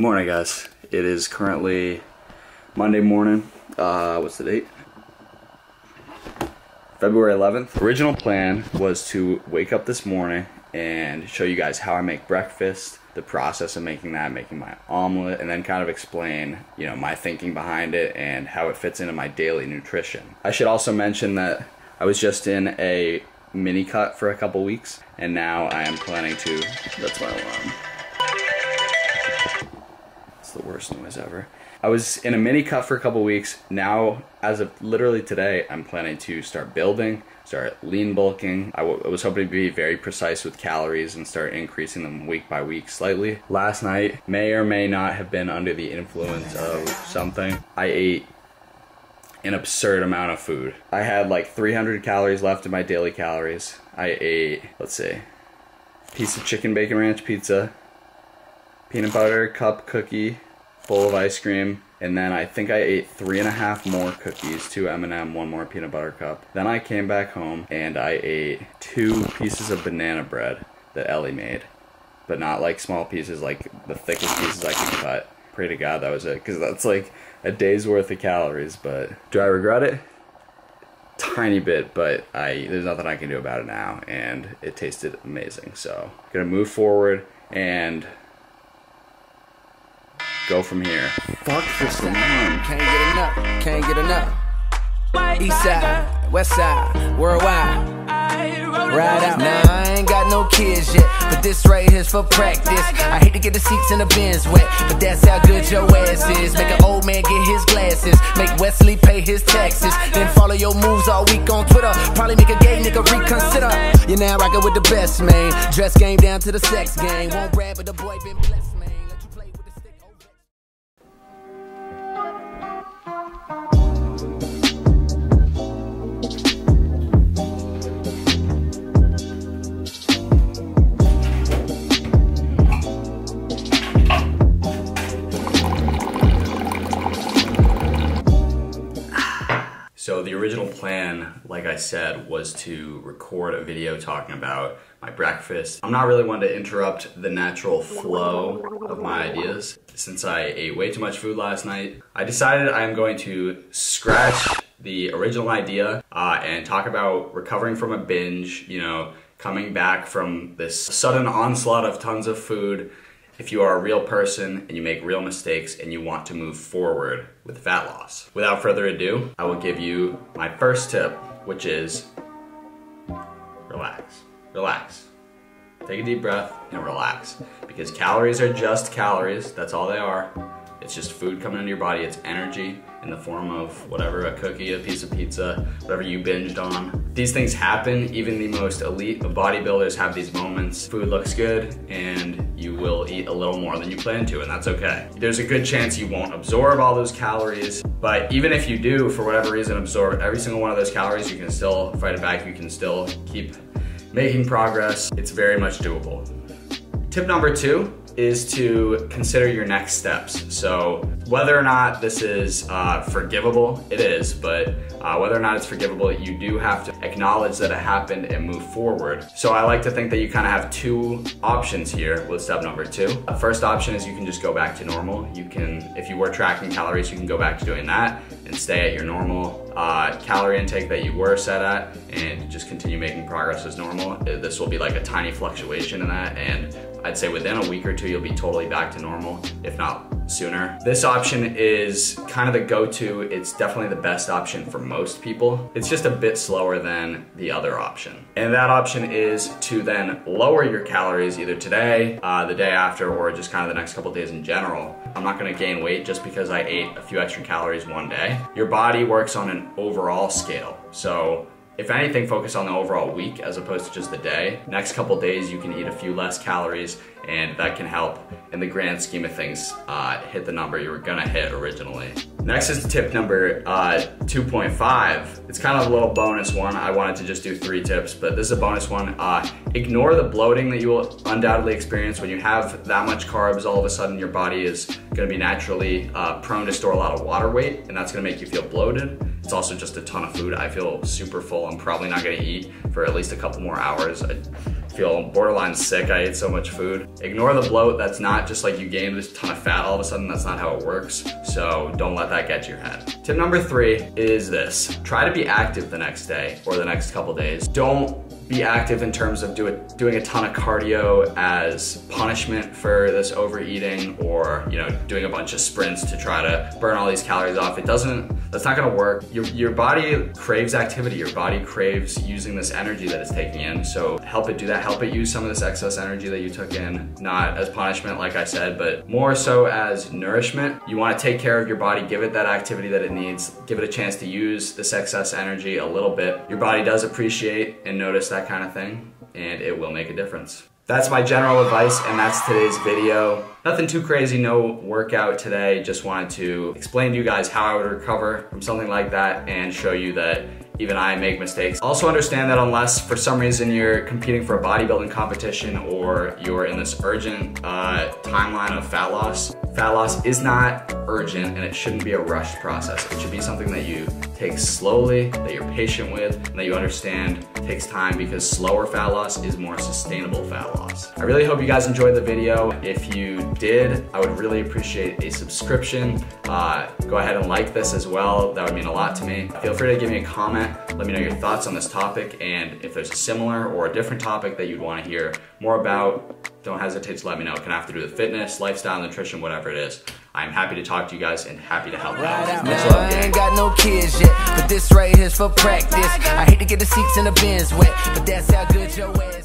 Morning, guys. It is currently Monday morning. What's the date? February 11th. Original plan was to wake up this morning and show you guys how I make breakfast, the process of making that, making my omelet, and then kind of explain, you know, my thinking behind it and how it fits into my daily nutrition. I should also mention that I was just in a mini cut for a couple weeks, and now I am planning to, that's my alarm. It's the worst noise ever. I was in a mini cut for a couple weeks. Now, as of literally today, I'm planning to start building, start lean bulking. I was hoping to be very precise with calories and start increasing them week by week slightly. Last night, may or may not have been under the influence of something. I ate an absurd amount of food. I had like 300 calories left in my daily calories. I ate, let's see, piece of chicken bacon ranch pizza, peanut butter cup cookie, bowl of ice cream, and then I think I ate 3.5 more cookies, 2 M&M, 1 more peanut butter cup. Then I came back home and I ate 2 pieces of banana bread that Ellie made, but not like small pieces, like the thickest pieces I could cut. Pray to God that was it, because that's like a day's worth of calories. But do I regret it? Tiny bit, but there's nothing I can do about it now, and it tasted amazing. So I'm gonna move forward and go from here. Fuck this alarm. Can't get enough, can't get enough. East side, west side, worldwide. Right out. Now I ain't got no kids yet, but this right here's for practice. I hate to get the seats in the bins wet, but that's how good your ass is. Make an old man get his glasses, make Wesley pay his taxes, then follow your moves all week on Twitter. Probably make a gay nigga reconsider. You're now rockin' with the best, man. Dress game down to the sex game. Won't rap, but the boy been blessed, man. So the original plan, like I said, was to record a video talking about my breakfast. I'm not really one to interrupt the natural flow of my ideas. Since I ate way too much food last night, I decided I'm going to scratch the original idea and talk about recovering from a binge, you know, coming back from this sudden onslaught of tons of food. If you are a real person and you make real mistakes and you want to move forward with fat loss. Without further ado, I will give you my first tip, which is relax. Relax. Take a deep breath and relax. Because calories are just calories, that's all they are. It's just food coming into your body, it's energy in the form of whatever, a cookie, a piece of pizza, whatever you binged on. These things happen, even the most elite of bodybuilders have these moments. Food looks good and you will eat a little more than you plan to, and that's okay. There's a good chance you won't absorb all those calories, but even if you do, for whatever reason, absorb every single one of those calories, you can still fight it back, you can still keep making progress. It's very much doable. Tip number 2 is to consider your next steps. So whether or not this is forgivable, it is, but whether or not it's forgivable, you do have to acknowledge that it happened and move forward. So I like to think that you kind of have 2 options here with step number 2. The first option is you can just go back to normal. You can, if you were tracking calories, you can go back to doing that and stay at your normal calorie intake that you were set at and just continue making progress as normal. This will be like a tiny fluctuation in that, and I'd say within a week or 2, you'll be totally back to normal, if not sooner. This option is kind of the go-to. It's definitely the best option for most people. It's just a bit slower than the other option. And that option is to then lower your calories either today, the day after, or just kind of the next couple days in general. I'm not gonna gain weight just because I ate a few extra calories one day. Your body works on an overall scale. So if anything, focus on the overall week as opposed to just the day. Next couple days, you can eat a few less calories, and that can help in the grand scheme of things hit the number you were gonna hit originally. Next is tip number 2.5. It's kind of a little bonus one. I wanted to just do 3 tips, but this is a bonus one. Ignore the bloating that you will undoubtedly experience when you have that much carbs. All of a sudden, your body is gonna be naturally prone to store a lot of water weight, and that's gonna make you feel bloated. It's also just a ton of food. I feel super full. I'm probably not gonna eat for at least a couple more hours. I feel borderline sick. I ate so much food. Ignore the bloat. That's not just like you gained a ton of fat all of a sudden. That's not how it works. So don't let that get to your head. Tip number 3 is this. Try to be active the next day or the next couple days. Don't be active in terms of doing a ton of cardio as punishment for this overeating, or doing a bunch of sprints to try to burn all these calories off. That's not gonna work. Your body craves activity. Your body craves using this energy that it's taking in. So help it do that. Help it use some of this excess energy that you took in, not as punishment, like I said, but more so as nourishment. You wanna take care of your body, give it that activity that it needs, give it a chance to use this excess energy a little bit. Your body does appreciate and notice that kind of thing, and it will make a difference. That's my general advice, and that's today's video. Nothing too crazy, no workout today. Just wanted to explain to you guys how I would recover from something like that and show you that even I make mistakes. Also understand that unless for some reason you're competing for a bodybuilding competition or you're in this urgent timeline of fat loss is not urgent and it shouldn't be a rushed process. It should be something that you take slowly, that you're patient with, and that you understand takes time, because slower fat loss is more sustainable fat loss. I really hope you guys enjoyed the video. If you did, I would really appreciate a subscription. Go ahead and like this as well. That would mean a lot to me. Feel free to give me a comment. Let me know your thoughts on this topic, and if there's a similar or a different topic that you'd want to hear more about, don't hesitate to let me know. It can have to do with fitness, lifestyle, nutrition, whatever it is. I'm happy to talk to you guys and happy to help you. Much love, gang. I ain't got no kids yet, but this right here's for practice. I hate to get the seats in the bins wet, but that's how good your way is.